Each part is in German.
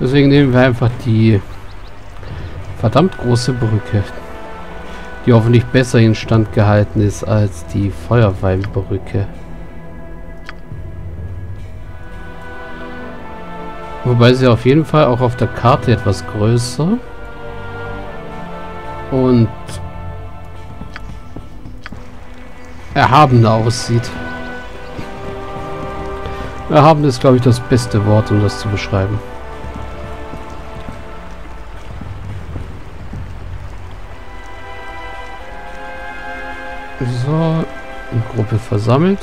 Deswegen nehmen wir einfach die verdammt große Brücke, die hoffentlich besser instand gehalten ist als die Feuerweinbrücke. Wobei sie auf jeden Fall auch auf der Karte etwas größer und erhabener aussieht. Erhaben ist, glaube ich, das beste Wort, um das zu beschreiben. So, eine Gruppe versammelt.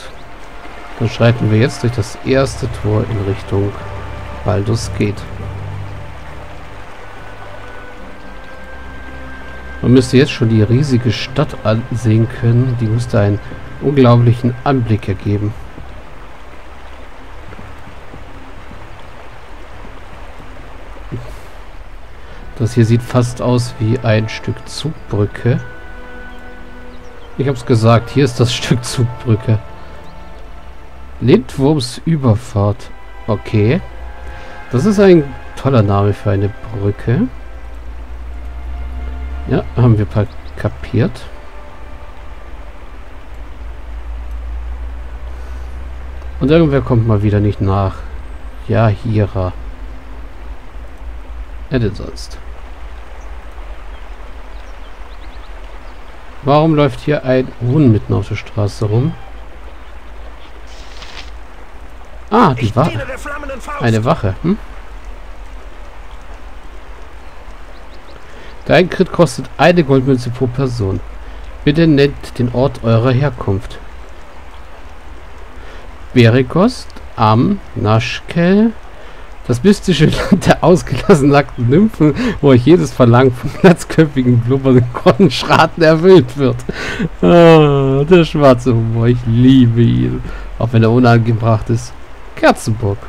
Dann schreiten wir jetzt durch das erste Tor in Richtung Baldur's Gate. Man müsste jetzt schon die riesige Stadt ansehen können. Die müsste einen unglaublichen Anblick ergeben. Das hier sieht fast aus wie ein Stück Zugbrücke. Ich habe es gesagt, hier ist das Stück Zugbrücke. Lindwurmsüberfahrt. Okay. Das ist ein toller Name für eine Brücke. Ja, haben wir kapiert. Und irgendwer kommt mal wieder nicht nach. Jahira. Wer denn sonst? Warum läuft hier ein Huhn mitten auf der Straße rum? Ah, die Wache. Eine Wache, hm? Dein Crit kostet eine Goldmünze pro Person. Bitte nennt den Ort eurer Herkunft. Berikost am Nashkel. Das mystische Land der ausgelassen nackten Nymphen, wo euch jedes Verlangen von platzköpfigen, blubbernden Grottenschraten erfüllt wird. Oh, der schwarze Humor, ich liebe ihn. Auch wenn er unangebracht ist. Kerzenburg.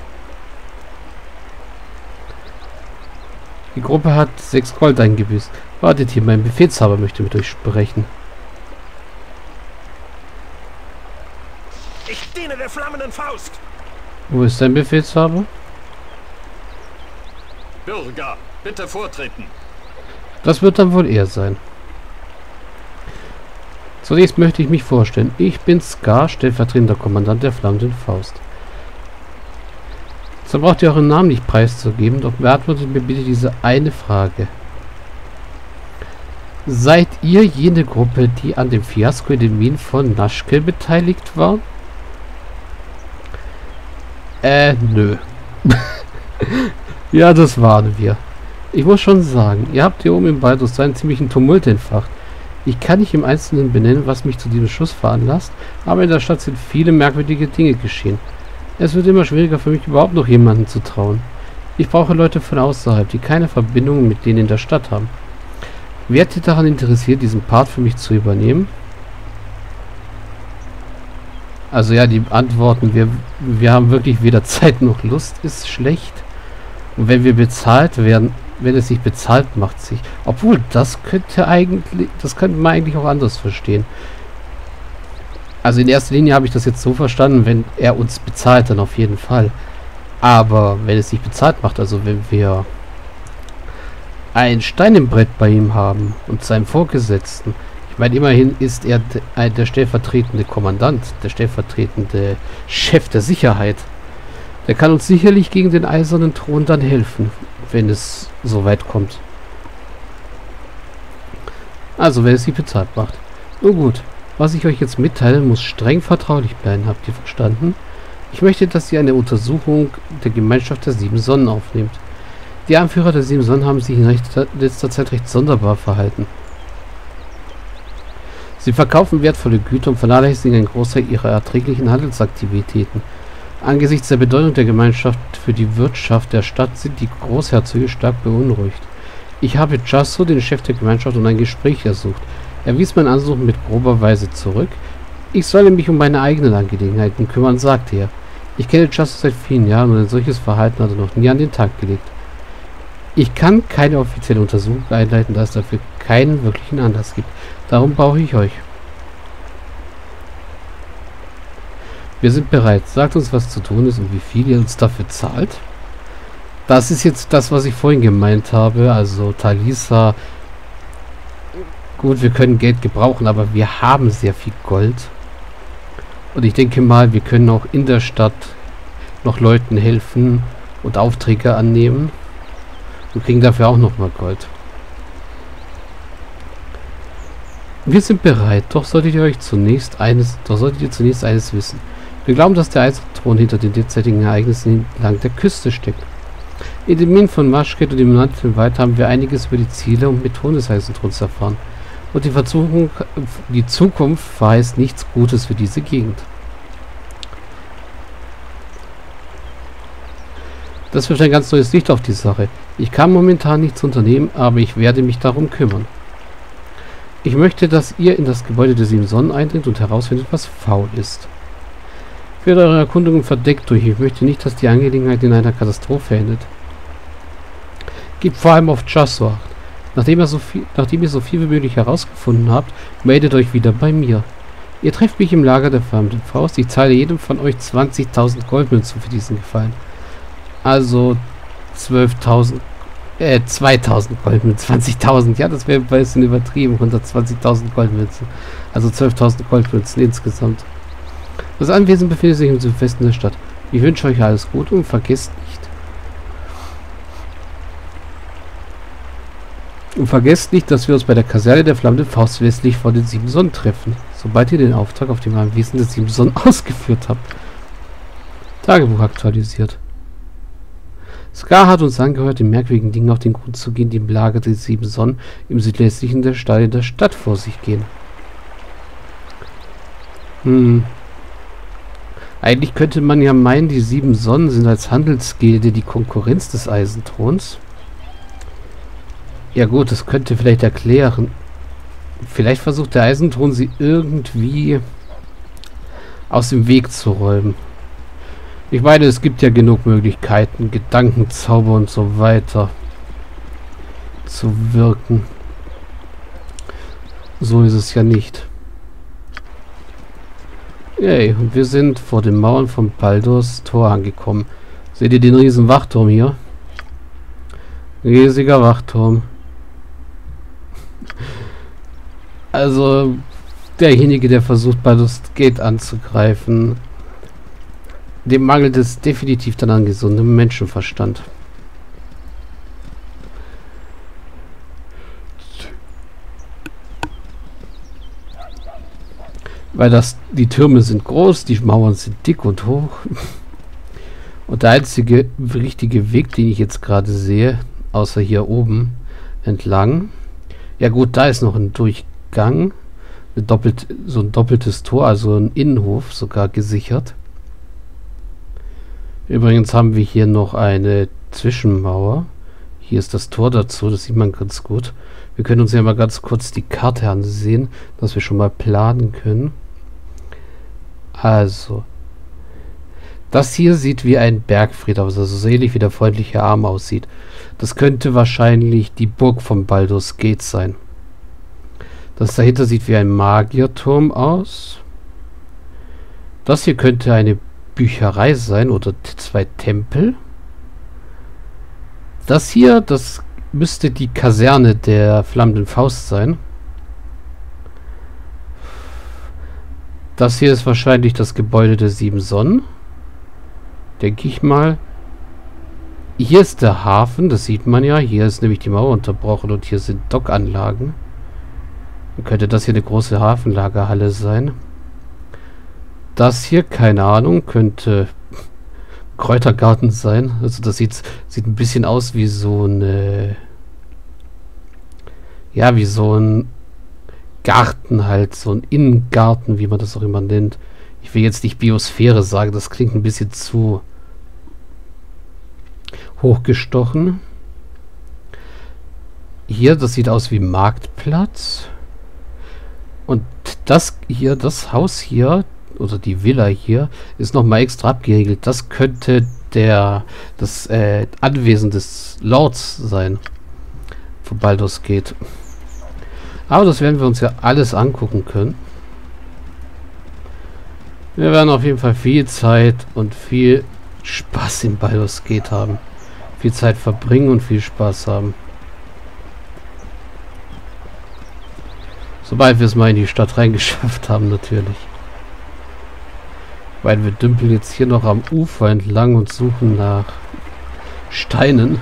Die Gruppe hat 6 Gold eingebüßt. Wartet hier, mein Befehlshaber möchte mit euch sprechen. Ich diene der flammenden Faust. Wo ist dein Befehlshaber? Bürger, bitte vortreten. Das wird dann wohl er sein. Zunächst möchte ich mich vorstellen. Ich bin Scar, stellvertretender Kommandant der Flammenden Faust. So braucht ihr euren Namen nicht preiszugeben, doch beantwortet mir bitte diese eine Frage. Seid ihr jene Gruppe, die an dem Fiasko in den Minen von Nashkel beteiligt war? Nö. Ja, das waren wir. Ich muss schon sagen, ihr habt hier oben im Baldur's einen ziemlichen Tumult entfacht. Ich kann nicht im Einzelnen benennen, was mich zu diesem Schuss veranlasst, aber in der Stadt sind viele merkwürdige Dinge geschehen. Es wird immer schwieriger für mich, überhaupt noch jemanden zu trauen. Ich brauche Leute von außerhalb, die keine Verbindungen mit denen in der Stadt haben. Wärt ihr daran interessiert, diesen Part für mich zu übernehmen? Also ja, die Antworten, wir haben wirklich weder Zeit noch Lust, ist schlecht. Und wenn wir bezahlt werden, wenn es sich bezahlt macht sich. Obwohl, das könnte man eigentlich auch anders verstehen. Also in erster Linie habe ich das jetzt so verstanden, wenn er uns bezahlt, dann auf jeden Fall. Aber wenn es sich bezahlt macht, also wenn wir ein Stein im Brett bei ihm haben und seinem Vorgesetzten. Ich meine, immerhin ist er der stellvertretende Kommandant, der stellvertretende Chef der Sicherheit. Der kann uns sicherlich gegen den eisernen Thron dann helfen, wenn es so weit kommt. Also, wenn es sich bezahlt macht. Nun gut, was ich euch jetzt mitteilen muss, streng vertraulich bleiben, habt ihr verstanden? Ich möchte, dass ihr eine Untersuchung der Gemeinschaft der Sieben Sonnen aufnehmt. Die Anführer der Sieben Sonnen haben sich in letzter Zeit recht sonderbar verhalten. Sie verkaufen wertvolle Güter und vernachlässigen einen Großteil ihrer erträglichen Handelsaktivitäten. Angesichts der Bedeutung der Gemeinschaft für die Wirtschaft der Stadt sind die Großherzöge stark beunruhigt. Ich habe Chasso, den Chef der Gemeinschaft, um ein Gespräch ersucht. Er wies mein Ansuchen mit grober Weise zurück. Ich solle mich um meine eigenen Angelegenheiten kümmern, sagte er. Ich kenne Chasso seit vielen Jahren und ein solches Verhalten hat er noch nie an den Tag gelegt. Ich kann keine offizielle Untersuchung einleiten, da es dafür keinen wirklichen Anlass gibt. Darum brauche ich euch. Wir sind bereit. Sagt uns, was zu tun ist und wie viel ihr uns dafür zahlt. Das ist jetzt das, was ich vorhin gemeint habe. Also Talisa. Gut, wir können Geld gebrauchen, aber wir haben sehr viel Gold. Und ich denke mal, wir können auch in der Stadt noch Leuten helfen und Aufträge annehmen. Und kriegen dafür auch nochmal Gold. Wir sind bereit, doch solltet ihr zunächst eines wissen. Wir glauben, dass der Eisenthron hinter den derzeitigen Ereignissen entlang der Küste steckt. In den Minen von Nashkel und im Wald haben wir einiges über die Ziele und Methoden des Eisenthrons erfahren. Und die Zukunft verheißt nichts Gutes für diese Gegend. Das wirft ein ganz neues Licht auf die Sache. Ich kann momentan nichts unternehmen, aber ich werde mich darum kümmern. Ich möchte, dass ihr in das Gebäude der Sieben Sonnen eindringt und herausfindet, was faul ist. Führt eure Erkundungen verdeckt durch. Ich möchte nicht, dass die Angelegenheit in einer Katastrophe endet. Gebt vor allem auf Chasso acht. Nachdem ihr so viel wie möglich herausgefunden habt, meldet euch wieder bei mir. Ihr trefft mich im Lager der flammenden Faust. Ich zahle jedem von euch 20.000 Goldmünzen für diesen Gefallen. Also 2.000 Goldmünzen, 20.000, ja, das wäre ein bisschen übertrieben, 120.000 Goldmünzen, also 12.000 Goldmünzen insgesamt. Das Anwesen befindet sich im Südwesten der Stadt. Ich wünsche euch alles Gute und vergesst nicht, dass wir uns bei der Kaserne der Flammen Faust westlich vor den Sieben Sonnen treffen, sobald ihr den Auftrag auf dem Anwesen der Sieben Sonnen ausgeführt habt. Tagebuch aktualisiert. Scar hat uns angehört, den merkwürdigen Dingen auf den Grund zu gehen, die im Lager der Sieben Sonnen im südwestlichen Teil der Stadt vor sich gehen. Eigentlich könnte man ja meinen, die Sieben Sonnen sind als Handelsgilde die Konkurrenz des Eisenthrons. Ja gut, das könnte vielleicht erklären. Vielleicht versucht der Eisenthron, sie irgendwie aus dem Weg zu räumen. Ich meine, es gibt ja genug Möglichkeiten, Gedankenzauber und so weiter zu wirken. So ist es ja nicht. Yay, und wir sind vor den Mauern von Baldur's Tor angekommen. Seht ihr den riesen Wachturm hier? Riesiger Wachturm. Also, derjenige, der versucht, Baldur's Gate anzugreifen, dem mangelt es definitiv dann an gesundem Menschenverstand. Weil die Türme sind groß, die Mauern sind dick und hoch. Und der einzige richtige Weg, den ich jetzt gerade sehe, außer hier oben entlang. Ja gut, da ist noch ein Durchgang. So ein doppeltes Tor, also ein Innenhof sogar gesichert. Übrigens haben wir hier noch eine Zwischenmauer. Hier ist das Tor dazu, das sieht man ganz gut. Wir können uns ja mal ganz kurz die Karte ansehen, dass wir schon mal planen können. Also, das hier sieht wie ein Bergfried aus, also so ähnlich wie der freundliche Arm aussieht. Das könnte wahrscheinlich die Burg von Baldur's Gate sein. Das dahinter sieht wie ein Magierturm aus. Das hier könnte eine Bücherei sein oder zwei Tempel. Das hier, das müsste die Kaserne der Flammenden Faust sein. Das hier ist wahrscheinlich das Gebäude der Sieben Sonnen. Denke ich mal. Hier ist der Hafen, das sieht man ja. Hier ist nämlich die Mauer unterbrochen und hier sind Dockanlagen. Dann könnte das hier eine große Hafenlagerhalle sein. Das hier, keine Ahnung, könnte Kräutergarten sein. Also das sieht ein bisschen aus wie so eine... Ja, wie so ein Garten halt. So ein Innengarten, wie man das auch immer nennt. Ich will jetzt nicht Biosphäre sagen, das klingt ein bisschen zu hochgestochen. Hier, das sieht aus wie Marktplatz. Und das hier, das Haus hier... oder die Villa hier, ist nochmal extra abgeriegelt. Das könnte das Anwesen des Lords sein, von Baldur's Gate. Aber das werden wir uns ja alles angucken können. Wir werden auf jeden Fall viel Zeit und viel Spaß in Baldur's Gate haben. viel Zeit verbringen und viel Spaß haben. Sobald wir es mal in die Stadt reingeschafft haben, natürlich. Weil wir dümpeln jetzt hier noch am Ufer entlang und suchen nach Steinen.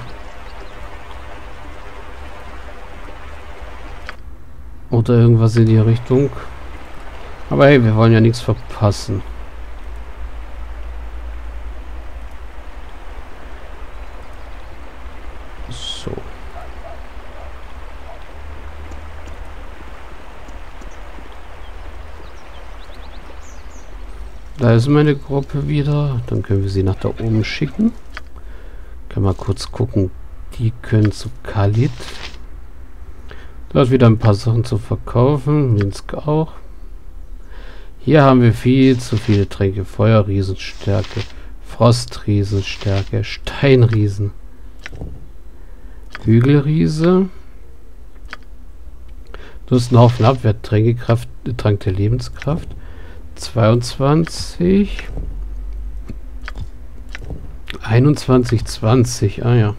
Oder irgendwas in die Richtung. Aber hey, wir wollen ja nichts verpassen. So. Da ist meine Gruppe wieder. Dann können wir sie nach da oben schicken. Können wir mal kurz gucken. Die können zu Khalid. Da ist wieder ein paar Sachen zu verkaufen. Minsk auch. Hier haben wir viel zu viele Tränke. Feuerriesenstärke, Frostriesenstärke, Steinriesen, Hügelriese. Du hast einen Haufen Abwehrtränke, Trank der Lebenskraft. 22. 21, 20. Ah ja.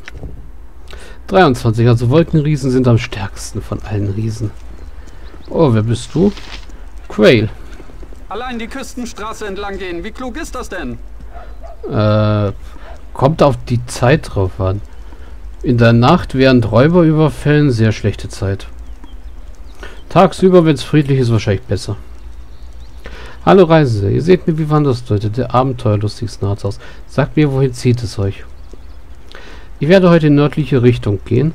23. Also Wolkenriesen sind am stärksten von allen Riesen. Oh, wer bist du? Quayle. Allein die Küstenstraße entlang gehen. Wie klug ist das denn? Kommt auf die Zeit drauf an. In der Nacht während Räuberüberfällen sehr schlechte Zeit. Tagsüber, wenn es friedlich ist, wahrscheinlich besser. Hallo Reisende, ihr seht mir wie Wanders deutet, der abenteuerlustigsten Art aus. Sagt mir, wohin zieht es euch? Ich werde heute in nördliche Richtung gehen.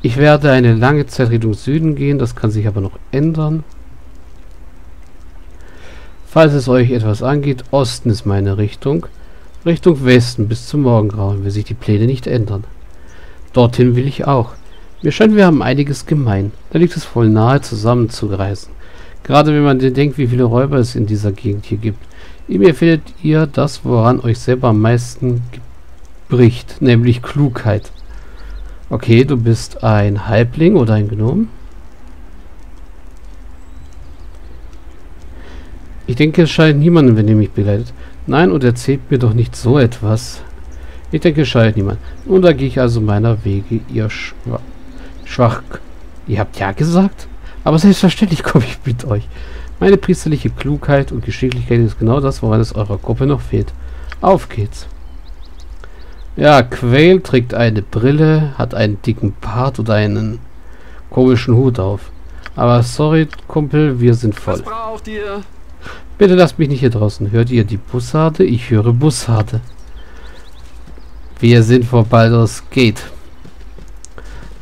Ich werde eine lange Zeit Richtung Süden gehen, das kann sich aber noch ändern. Falls es euch etwas angeht, Osten ist meine Richtung. Richtung Westen bis zum Morgengrauen, will sich die Pläne nicht ändern. Dorthin will ich auch. Mir scheint, wir haben einiges gemein. Da liegt es wohl nahe, zusammenzureisen. Gerade wenn man denkt, wie viele Räuber es in dieser Gegend hier gibt. In mir findet ihr das, woran euch selber am meisten bricht, nämlich Klugheit. Okay, du bist ein Halbling oder ein Gnom? Ich denke, es schadet niemandem, wenn ihr mich begleitet. Nein, und erzählt mir doch nicht so etwas. Ich denke, es schadet niemand. Nun, da gehe ich also meiner Wege, ihr Schwach... Ihr habt ja gesagt? Aber selbstverständlich komme ich mit euch. Meine priesterliche Klugheit und Geschicklichkeit ist genau das, woran es eurer Gruppe noch fehlt. Auf geht's. Ja, Quayle trägt eine Brille, hat einen dicken Bart oder einen komischen Hut auf. Aber sorry, Kumpel, wir sind voll. Was braucht ihr? Bitte lasst mich nicht hier draußen. Hört ihr die Bussarde? Ich höre Bussarde. Wir sind vor Baldur's Gate.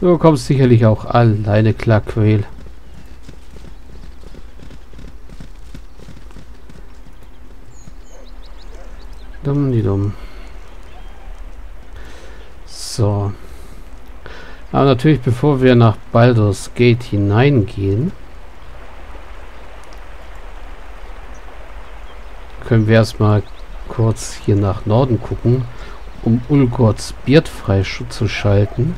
Du kommst sicherlich auch alleine klar, Quayle. Dumm, die dumm. So. Aber natürlich, bevor wir nach Baldur's Gate hineingehen, können wir erstmal kurz hier nach Norden gucken, um Ulgoth's Beard freizuschalten,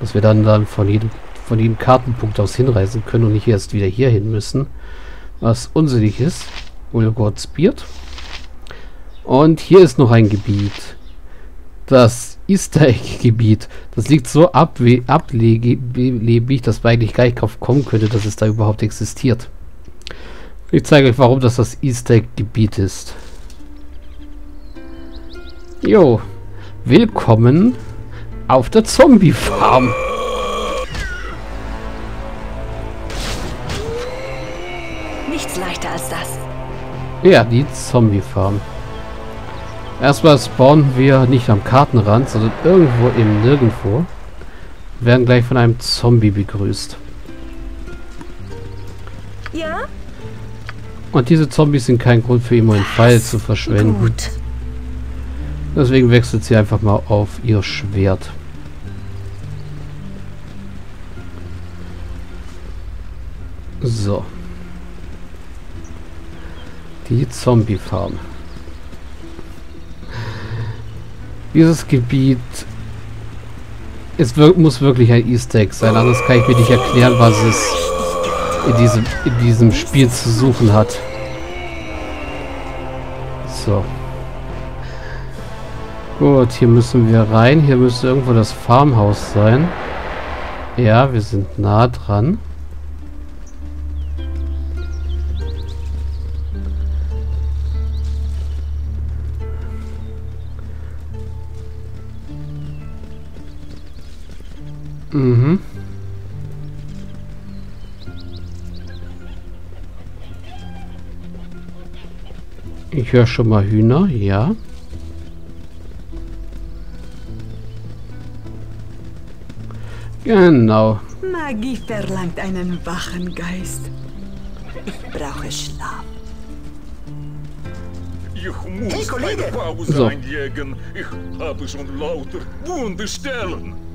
dass wir dann von jedem Kartenpunkt aus hinreisen können und nicht erst wieder hier hin müssen, was unsinnig ist. Ulgoth's Beard. Und hier ist noch ein Gebiet. Das Easter Egg-Gebiet. Das liegt so ablebig, dass man eigentlich gar nicht drauf kommen könnte, dass es da überhaupt existiert. Ich zeige euch, warum das Easter Egg-Gebiet ist. Jo. Willkommen auf der Zombie Farm. Nichts leichter als das. Ja, die Zombie Farm. Erstmal spawnen wir nicht am Kartenrand, sondern irgendwo im Nirgendwo. Wir werden gleich von einem Zombie begrüßt. Ja? Und diese Zombies sind kein Grund für immer einen Pfeil zu verschwenden. Gut. Deswegen wechselt sie einfach mal auf ihr Schwert. So. Die Zombie Farm. Dieses Gebiet muss wirklich ein Easter Egg sein, anders kann ich mir nicht erklären, was es in diesem Spiel zu suchen hat. So. Gut, hier müssen wir rein. Hier müsste irgendwo das Farmhaus sein. Ja, wir sind nah dran. Mhm. Ich höre schon mal Hühner, ja. Genau. Magie verlangt einen wachen Geist. Ich brauche Schlaf. Ich muss meine Pause einlegen. Ich habe schon lauter Wunde stellen.